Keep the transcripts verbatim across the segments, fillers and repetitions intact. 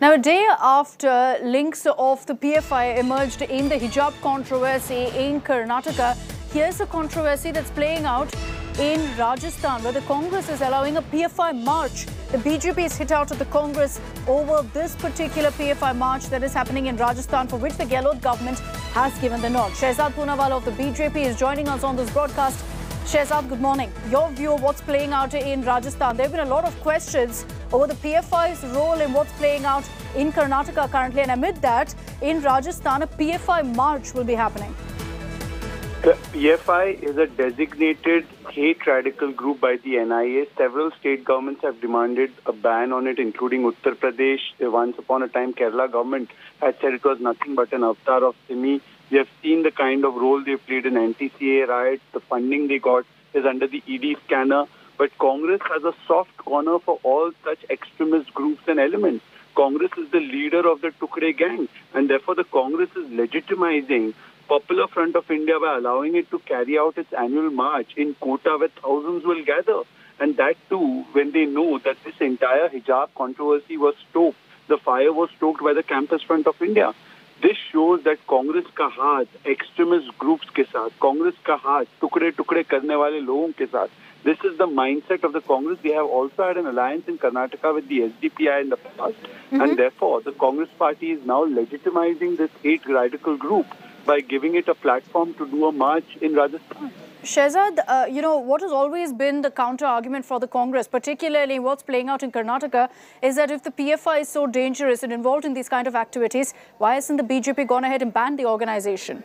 Now, a day after links of the P F I emerged in the hijab controversy in Karnataka, here's a controversy that's playing out in Rajasthan, where the Congress is allowing a P F I march. The B J P is hit out of the Congress over this particular P F I march that is happening in Rajasthan, for which the Gehlot government has given the nod. Shehzad Poonawalla of the B J P is joining us on this broadcast. Shehzad, good morning. Your view of what's playing out in Rajasthan? There have been a lot of questions over the P F I's role in what's playing out in Karnataka currently, and amid that, in Rajasthan, a P F I march will be happening. The P F I is a designated hate radical group by the N I A. Several state governments have demanded a ban on it, including Uttar Pradesh. Once upon a time, Kerala government had said it was nothing but an avatar of Simi. We have seen the kind of role they played in anti C A A riots. The funding they got is under the E D scanner. But Congress has a soft corner for all such extremist groups and elements. Congress is the leader of the Tukde gang, and therefore the Congress is legitimizing Popular Front of India by allowing it to carry out its annual march in Kota, where thousands will gather. And that too, when they know that this entire hijab controversy was stoked, the fire was stoked by the Campus Front of India. This shows that Congress ka haath, extremist groups ke saath, Congress ka haath, tukde tukde karne wale logon ke saath. This is the mindset of the Congress. They have also had an alliance in Karnataka with the S D P I in the past. Mm-hmm. And therefore, the Congress party is now legitimizing this hate radical group by giving it a platform to do a march in Rajasthan. Shehzad, uh, you know, what has always been the counter-argument for the Congress, particularly what's playing out in Karnataka, is that if the P F I is so dangerous and involved in these kind of activities, why hasn't the B J P gone ahead and banned the organization?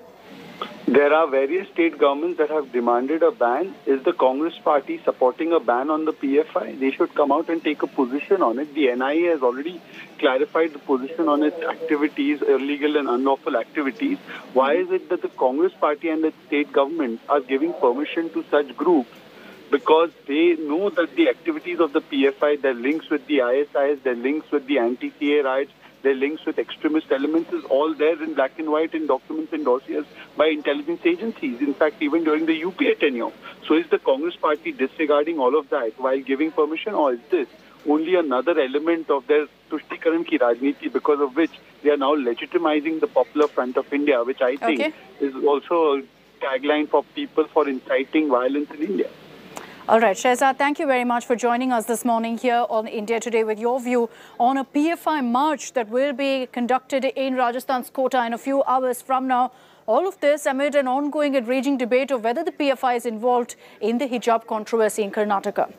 There are various state governments that have demanded a ban. Is the Congress party supporting a ban on the P F I? They should come out and take a position on it. The N I A has already clarified the position on its activities, illegal and unlawful activities. Why is it that the Congress party and its state government are giving permission to such groups? Because they know that the activities of the P F I, their links with the I S I S, their links with the anti C A A riots, their links with extremist elements is all there in black and white in documents and dossiers by intelligence agencies, in fact, even during the U P A tenure. So is the Congress party disregarding all of that while giving permission, or is this only another element of their Tushti Karan ki Rajniti, because of which they are now legitimizing the Popular Front of India, which I think okay. is also a tagline for people for inciting violence in India. All right, Shehzad, thank you very much for joining us this morning here on India Today with your view on a P F I march that will be conducted in Rajasthan's Kota in a few hours from now. All of this amid an ongoing and raging debate of whether the P F I is involved in the hijab controversy in Karnataka.